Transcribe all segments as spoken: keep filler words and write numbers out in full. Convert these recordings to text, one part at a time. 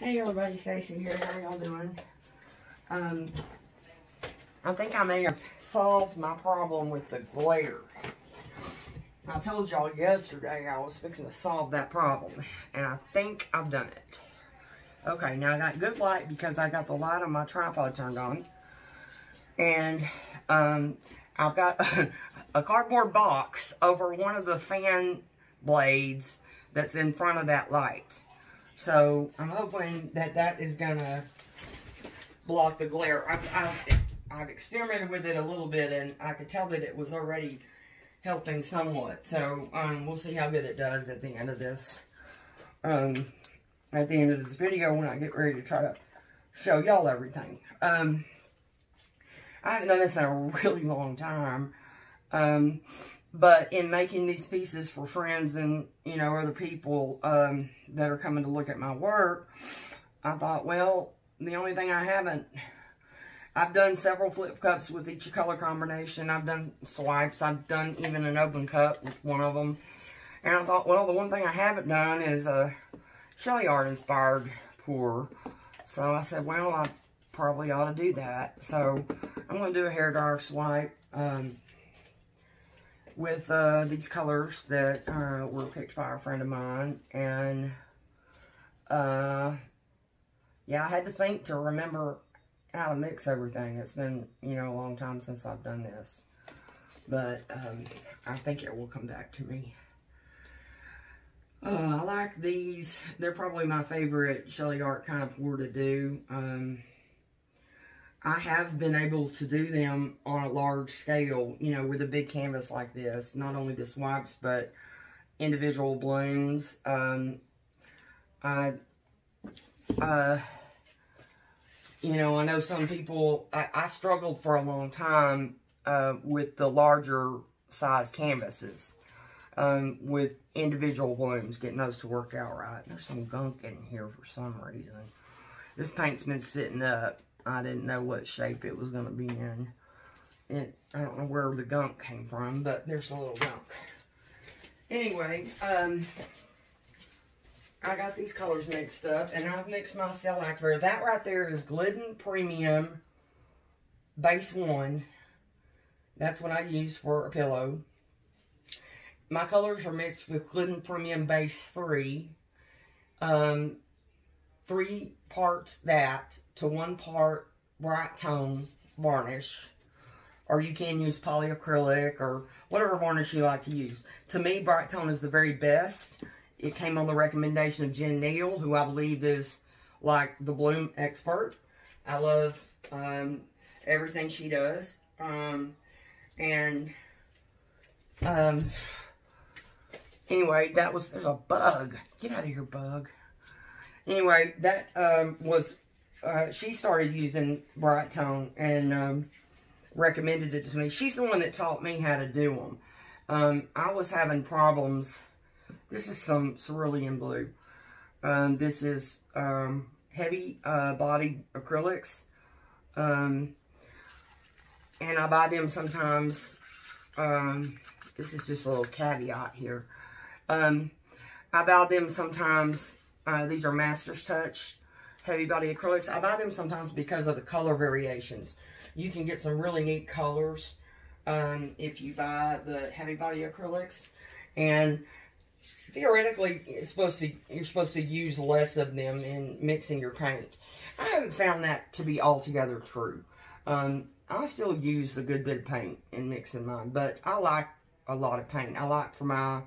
Hey everybody, Stacey here. How y'all doing? Um, I think I may have solved my problem with the glare. I told y'all yesterday I was fixing to solve that problem, and I think I've done it. Okay, now I got good light because I got the light on my tripod turned on, and um, I've got a cardboard box over one of the fan blades that's in front of that light. So I'm hoping that that is gonna block the glare. I've, I've, I've experimented with it a little bit, and I could tell that it was already helping somewhat. So um, we'll see how good it does at the end of this. Um, at the end of this video, when I get ready to try to show y'all everything. Um, I haven't done this in a really long time, um, but in making these pieces for friends and, you know, other people um, that are coming to look at my work, I thought, well, the only thing I haven't, I've done several flip cups with each color combination. I've done swipes. I've done even an open cup with one of them. And I thought, well, the one thing I haven't done is a SheLeeArt inspired pour. So I said, well, I probably ought to do that. So I'm going to do a hairdryer swipe. Um... with uh, these colors that uh, were picked by a friend of mine. And, uh, yeah, I had to think to remember how to mix everything. It's been, you know, a long time since I've done this. But um, I think it will come back to me. Uh, I like these. They're probably my favorite SheLeeArt kind of pour to do. Um, I have been able to do them on a large scale, you know, with a big canvas like this. Not only the swipes, but individual blooms. Um, I, uh, you know, I know some people, I, I struggled for a long time uh, with the larger size canvases, um, with individual blooms, getting those to work out right. There's some gunk in here for some reason. This paint's been sitting up. I didn't know what shape it was going to be in. It, I don't know where the gunk came from, but there's a little gunk. Anyway, um, I got these colors mixed up, and I've mixed my shellac there. That right there is Glidden Premium Base one. That's what I use for a pillow. My colors are mixed with Glidden Premium Base three. Um... Three parts that to one part bright tone varnish. Or you can use polyacrylic or whatever varnish you like to use. To me, bright tone is the very best. It came on the recommendation of Jen Neal, who I believe is like the bloom expert. I love um, everything she does. Um, and um, anyway, that was, there's a bug. Get out of here, bug. Anyway, that um, was, uh, she started using Bright Tone and um, recommended it to me. She's the one that taught me how to do them. Um, I was having problems. This is some Cerulean Blue. Um, this is um, Heavy uh, Body Acrylics. Um, and I buy them sometimes. Um, this is just a little caveat here. Um, I buy them sometimes. Uh, these are Master's Touch Heavy Body Acrylics. I buy them sometimes because of the color variations. You can get some really neat colors um, if you buy the Heavy Body Acrylics. And theoretically, it's supposed to, you're supposed to use less of them in mixing your paint. I haven't found that to be altogether true. Um, I still use a good bit of paint in mixing mine, but I like a lot of paint. I like for my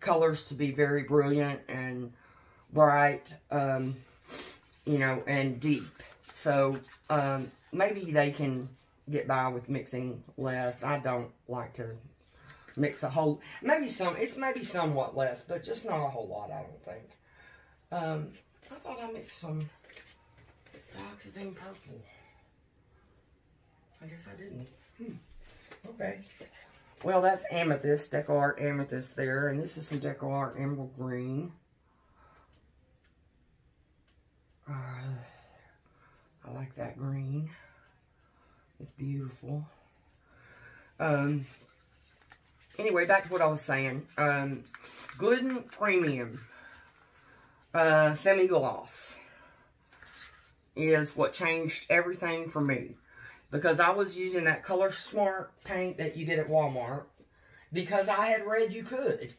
colors to be very brilliant and bright, um, you know, and deep. So, um, maybe they can get by with mixing less. I don't like to mix a whole, maybe some, it's maybe somewhat less, but just not a whole lot, I don't think. Um, I thought I mixed some dioxazine purple. I guess I didn't. Hmm. Okay. Well, that's amethyst, Deco Art amethyst there, and this is some Deco Art emerald green. Uh, I like that green. It's beautiful. Um, anyway, back to what I was saying. Um, Glidden Premium uh, Semi-Gloss. is what changed everything for me. Because I was using that Color Smart paint that you get at Walmart. Because I had read you could.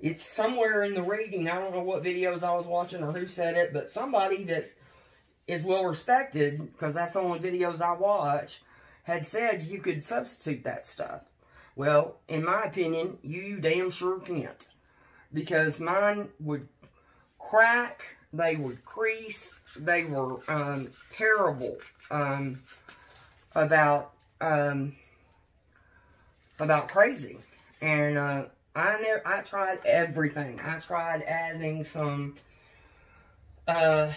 It's somewhere in the reading. I don't know what videos I was watching or who said it. But somebody that is well respected, because that's the only videos I watch, had said you could substitute that stuff. Well, in my opinion, you damn sure can't. Because mine would crack. They would crease. They were um, terrible um, about um, about crazy. And uh, I never. I tried everything. I tried adding some, uh,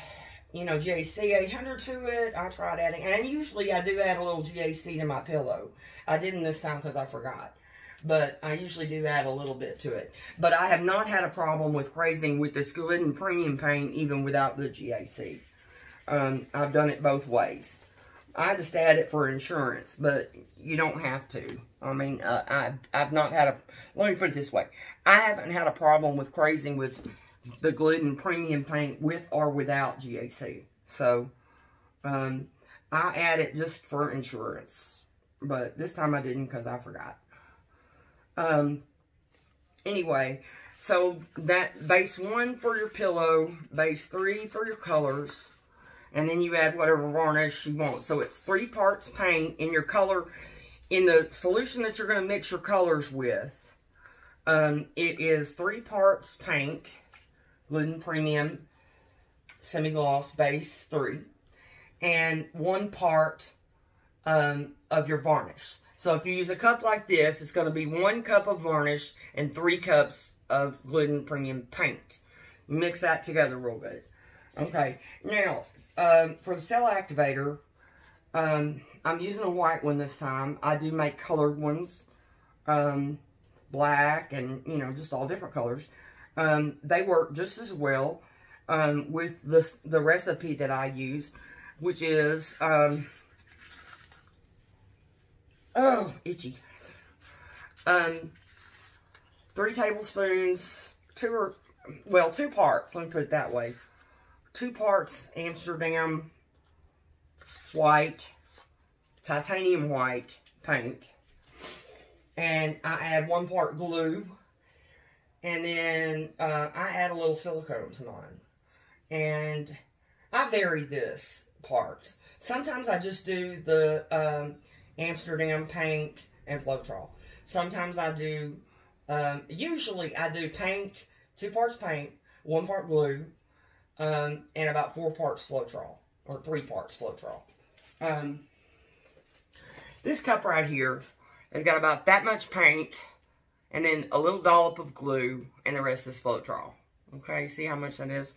you know, G A C eight hundred to it. I tried adding, and usually I do add a little G A C to my pillow. I didn't this time because I forgot. But I usually do add a little bit to it. But I have not had a problem with crazing with this Glidden Premium paint, even without the G A C. Um, I've done it both ways. I just add it for insurance, but you don't have to. I mean, uh, I, I've not had a... Let me put it this way. I haven't had a problem with crazing with the Glidden Premium paint with or without G A C. So, um, I add it just for insurance. But this time I didn't because I forgot. Um, anyway, so that base one for your pillow, base three for your colors, and then you add whatever varnish you want. So it's three parts paint in your color, in the solution that you're going to mix your colors with. Um, it is three parts paint, Glidden Premium Semi-Gloss Base three, and one part, um, of your varnish. So if you use a cup like this, it's going to be one cup of varnish and three cups of Glidden Premium paint. Mix that together real good. Okay, now, um, for the cell activator, um, I'm using a white one this time. I do make colored ones, um, black and, you know, just all different colors. Um, they work just as well um, with the, the recipe that I use, which is... Um, Oh, itchy. Um, three tablespoons, two or, well, two parts, let me put it that way. Two parts Amsterdam white, titanium white paint. And I add one part glue. And then uh, I add a little silicone to mine. And I vary this part. Sometimes I just do the... Um, Amsterdam paint and Floetrol. Sometimes I do, um, usually I do paint, two parts paint, one part glue, um, and about four parts Floetrol, or three parts Floetrol. Um, this cup right here has got about that much paint, and then a little dollop of glue, and the rest is Floetrol. Okay, see how much that is?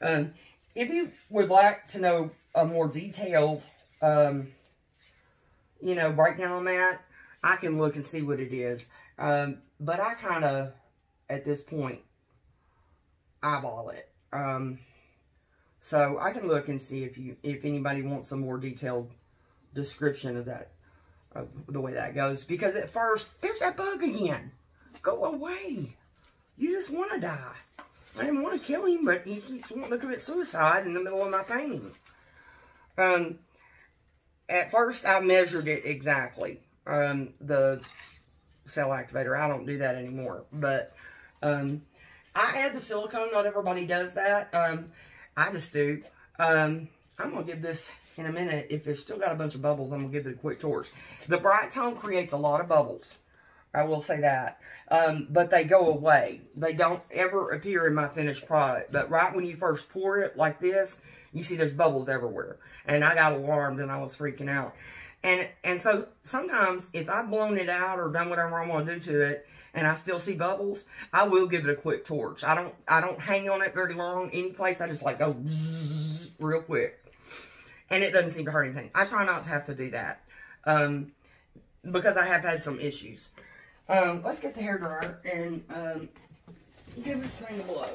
Um, if you would like to know a more detailed, um, you know, breakdown on that, I can look and see what it is. Um, but I kind of, at this point, eyeball it. Um, so I can look and see if you, if anybody wants a more detailed description of that, of the way that goes. Because at first, there's that bug again. Go away. You just want to die. I didn't want to kill him, but he keeps wanting to commit suicide in the middle of my painting. Um... At first, I measured it exactly, um, the cell activator. I don't do that anymore, but um, I add the silicone. Not everybody does that. Um, I just do. Um, I'm going to give this, in a minute, if it's still got a bunch of bubbles, I'm going to give it a quick torch. The Bright Tone creates a lot of bubbles. I will say that, um, but they go away. They don't ever appear in my finished product, but right when you first pour it like this, you see there's bubbles everywhere. And I got alarmed and I was freaking out. And and so sometimes if I've blown it out or done whatever I want to do to it and I still see bubbles, I will give it a quick torch. I don't I don't hang on it very long any place. I just like go bzzz, real quick. And it doesn't seem to hurt anything. I try not to have to do that. Um, because I have had some issues. Um, let's get the hairdryer and um, give this thing a blow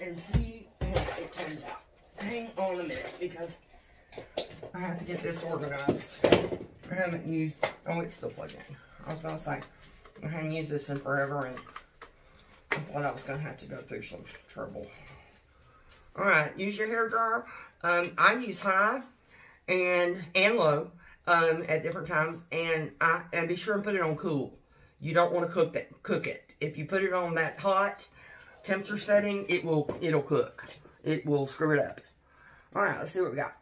and see how it turns out. Hang on a minute, because I have to get this organized. I haven't used... Oh, it's still plugged in. I was going to say, I haven't used this in forever, and I thought I was going to have to go through some trouble. Alright, use your hair dryer. Um, I use Hive. and and low um, at different times, and I and be sure and put it on cool. You don't want to cook that cook it. If you put it on that hot temperature setting, it will it'll cook. It will screw it up. All right, let's see what we got.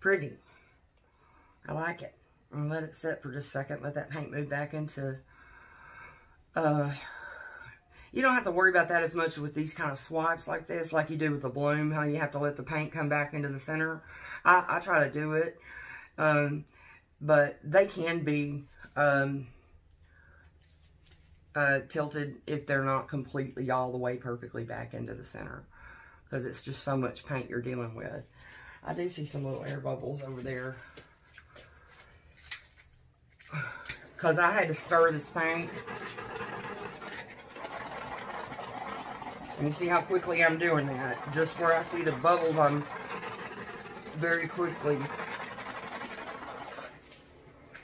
Pretty. I like it. And let it sit for just a second. Let that paint move back into... Uh, you don't have to worry about that as much with these kind of swipes like this, like you do with the bloom, how you have to let the paint come back into the center. I, I try to do it. Um, but they can be um, uh, tilted if they're not completely all the way perfectly back into the center, because it's just so much paint you're dealing with. I do see some little air bubbles over there, because I had to stir this paint. And you see how quickly I'm doing that. Just where I see the bubbles, I'm very quickly.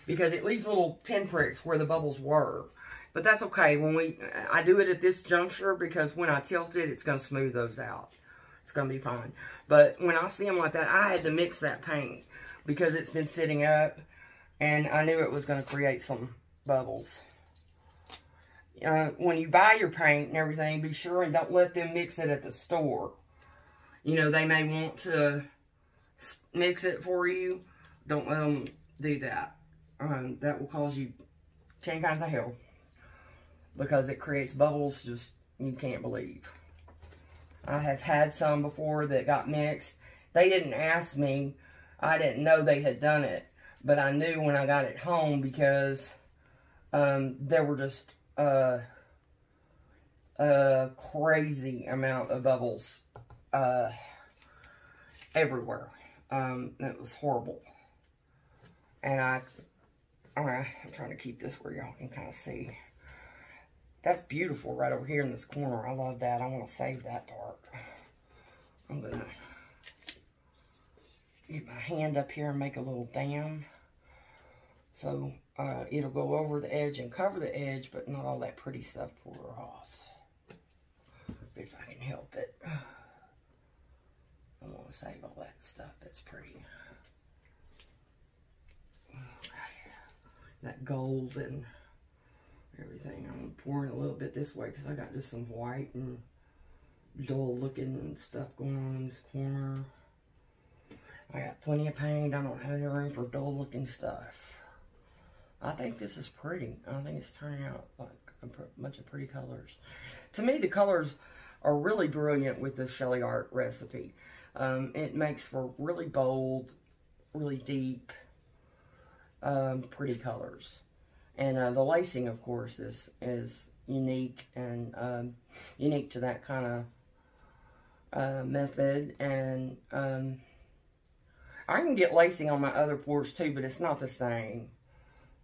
Because it leaves little pinpricks where the bubbles were. But that's okay. When we, I do it at this juncture, because when I tilt it, it's going to smooth those out. It's going to be fine. But when I see them like that, I had to mix that paint because it's been sitting up, and I knew it was going to create some bubbles. Uh, when you buy your paint and everything, be sure and don't let them mix it at the store. You know, they may want to mix it for you. Don't let them do that. Um, that will cause you ten kinds of hell, because it creates bubbles just you can't believe. I have had some before that got mixed. They didn't ask me. I didn't know they had done it. But I knew when I got it home, because um, there were just uh, a crazy amount of bubbles uh, everywhere. Um, it was horrible. And I, all right, I'm trying to keep this where y'all can kind of see. That's beautiful right over here in this corner. I love that. I want to save that part. I'm going to get my hand up here and make a little dam. So uh, it'll go over the edge and cover the edge, but not all that pretty stuff pour off. If I can help it. I want to save all that stuff that's pretty. That gold and... everything. I'm pouring a little bit this way because I got just some white and dull looking stuff going on in this corner. I got plenty of paint. I don't have any room for dull looking stuff. I think this is pretty. I think it's turning out like a bunch of pretty colors. To me, the colors are really brilliant with this SheLeeArt recipe. Um, it makes for really bold, really deep, um, pretty colors. And uh, the lacing, of course, is is unique and um, unique to that kind of uh, method. And um, I can get lacing on my other pours too, but it's not the same.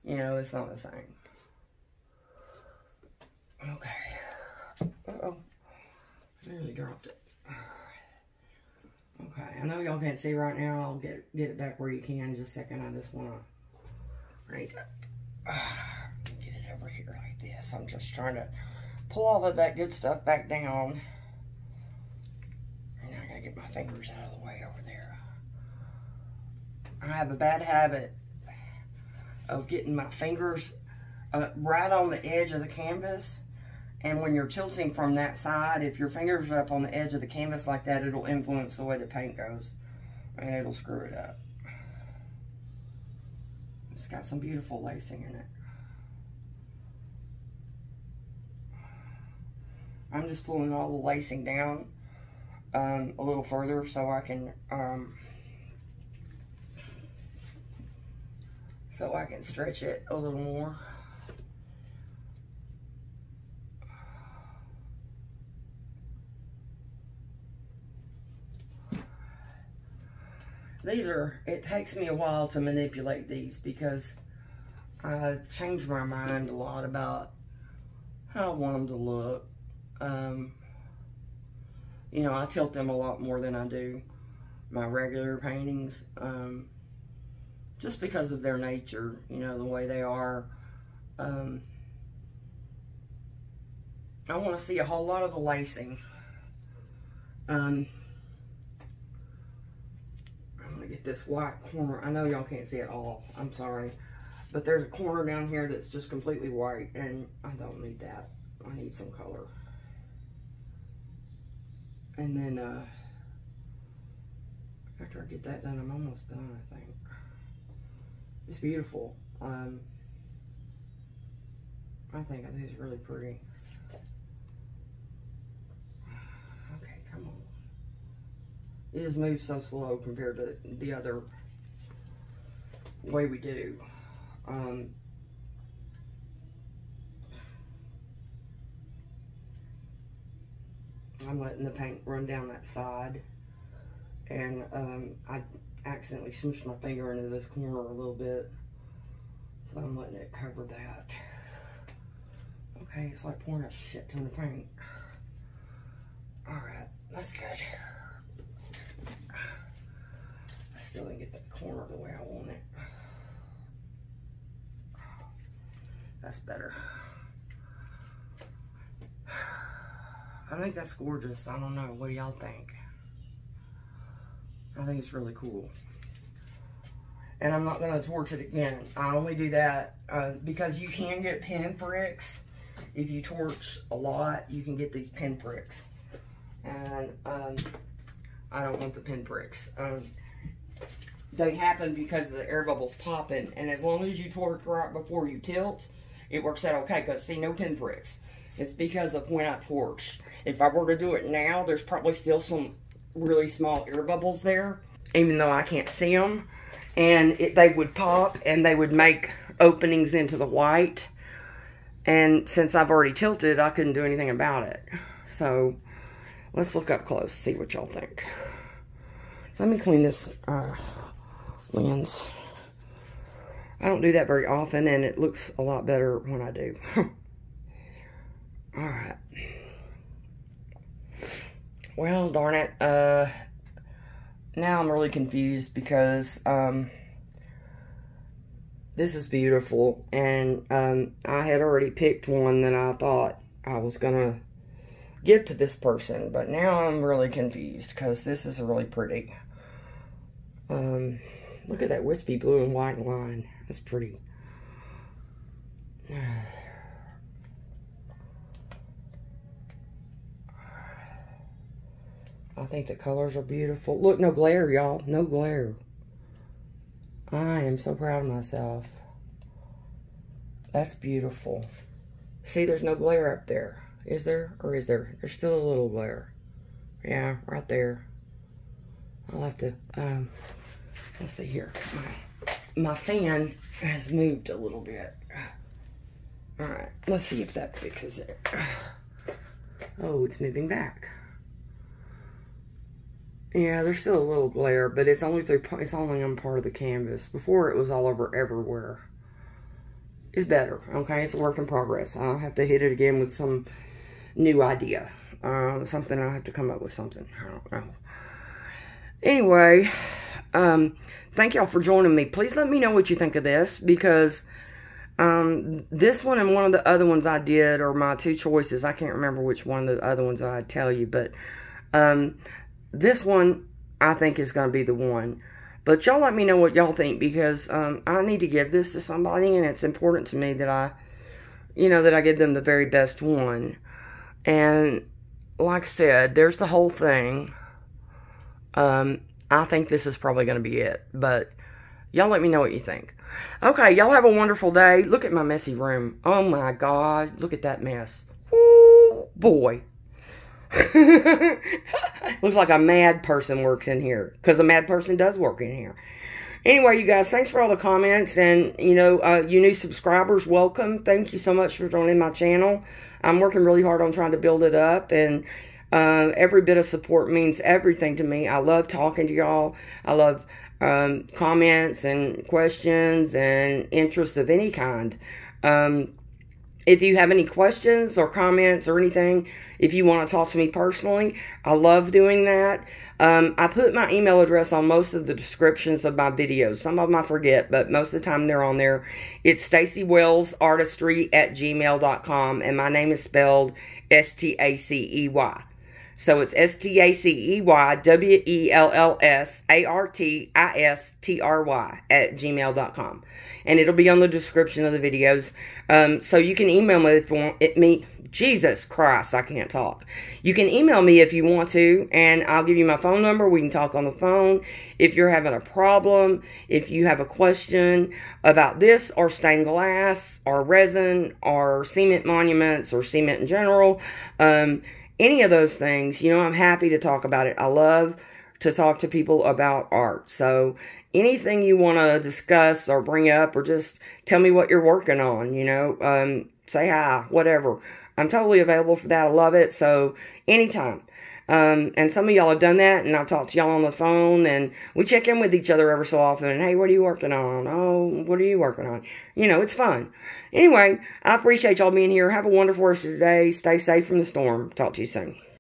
You know, it's not the same. Okay. Uh oh, I nearly dropped it. Okay, Okay, I know y'all can't see right now. I'll get get it back where you can. Just a second. I just want to right, uh, get it over here like this. I'm just trying to pull all of that good stuff back down. And I gotta get my fingers out of the way over there. I have a bad habit of getting my fingers uh, right on the edge of the canvas. And when you're tilting from that side, if your fingers are up on the edge of the canvas like that, it'll influence the way the paint goes, and it'll screw it up. It's got some beautiful lacing in it. I'm just pulling all the lacing down um, a little further so I can um, so I can stretch it a little more. These are, it takes me a while to manipulate these because I change my mind a lot about how I want them to look. Um, you know, I tilt them a lot more than I do my regular paintings, um, just because of their nature, you know, the way they are. Um, I want to see a whole lot of the lacing. Um, Get this white corner. I know y'all can't see it all, I'm sorry, but there's a corner down here that's just completely white, and I don't need that. I need some color. And then uh, after I get that done, I'm almost done, I think. It's beautiful. Um, I think I think it's really pretty. Okay, come on. It just moves so slow compared to the other way we do. Um, I'm letting the paint run down that side, and um, I accidentally smooshed my finger into this corner a little bit, so I'm letting it cover that. Okay, it's like pouring a shit ton of paint. All right, that's good. Still didn't get that corner the way I want it. That's better. I think that's gorgeous. I don't know. What do y'all think? I think it's really cool. And I'm not going to torch it again. I only do that uh, because you can get pinpricks. If you torch a lot, you can get these pinpricks. And um, I don't want the pinpricks. Um, They happen because of the air bubbles popping, and as long as you torch right before you tilt, it works out okay, because see, no pinpricks. It's because of when I torch. If I were to do it now, there's probably still some really small air bubbles there, even though I can't see them, and it, they would pop, and they would make openings into the white, and since I've already tilted, I couldn't do anything about it. So, let's look up close, see what y'all think. Let me clean this uh, lens. I don't do that very often, and it looks a lot better when I do. Alright. Well, darn it. Uh, now I'm really confused because um, this is beautiful, and um, I had already picked one that I thought I was going to give to this person, but now I'm really confused because this is really pretty. Um, look at that wispy blue and white line. That's pretty. I think the colors are beautiful. Look, no glare, y'all. No glare. I am so proud of myself. That's beautiful. See, there's no glare up there. Is there, or is there? There's still a little glare. Yeah, right there. I'll have to, um, let's see here. My, my fan has moved a little bit. All right, let's see if that fixes it. Oh, it's moving back. Yeah, there's still a little glare, but it's only through, it's only on part of the canvas. Before, it was all over everywhere. It's better, okay? It's a work in progress. I'll have to hit it again with some new idea. Uh, something, I'll have to come up with something. I don't know. Anyway, um, thank y'all for joining me. Please let me know what you think of this, because um, this one and one of the other ones I did, or my two choices, I can't remember which one of the other ones I'd tell you, but um, this one I think is going to be the one. But y'all let me know what y'all think, because um, I need to give this to somebody, and it's important to me that I, you know, that I give them the very best one. And like I said, there's the whole thing. Um, I think this is probably going to be it, but y'all let me know what you think. Okay, y'all have a wonderful day. Look at my messy room. Oh my God, look at that mess. Woo, boy. Looks like a mad person works in here, because a mad person does work in here. Anyway, you guys, thanks for all the comments, and you know, uh, you new subscribers, welcome. Thank you so much for joining my channel. I'm working really hard on trying to build it up, and uh, every bit of support means everything to me. I love talking to y'all. I love um, comments and questions and interest of any kind. Um, If you have any questions or comments or anything, if you want to talk to me personally, I love doing that. Um, I put my email address on most of the descriptions of my videos. Some of them I forget, but most of the time they're on there. It's Stacey Wells Artistry at gmail dot com, and my name is spelled S T A C E Y. So it's S T A C E Y W E L L S A R T I S T R Y at gmail dot com. And it'll be on the description of the videos. Um, so you can email me if you want it, me. Jesus Christ, I can't talk. You can email me if you want to, and I'll give you my phone number. We can talk on the phone. If you're having a problem, if you have a question about this or stained glass or resin or cement monuments or cement in general, um... any of those things, you know, I'm happy to talk about it. I love to talk to people about art. So anything you want to discuss or bring up, or just tell me what you're working on, you know, um, say hi, whatever. I'm totally available for that. I love it. So anytime. Um, and some of y'all have done that, and I've talked to y'all on the phone, and we check in with each other ever so often. And, hey, what are you working on? Oh, what are you working on? You know, it's fun. Anyway, I appreciate y'all being here. Have a wonderful rest of your day. Stay safe from the storm. Talk to you soon.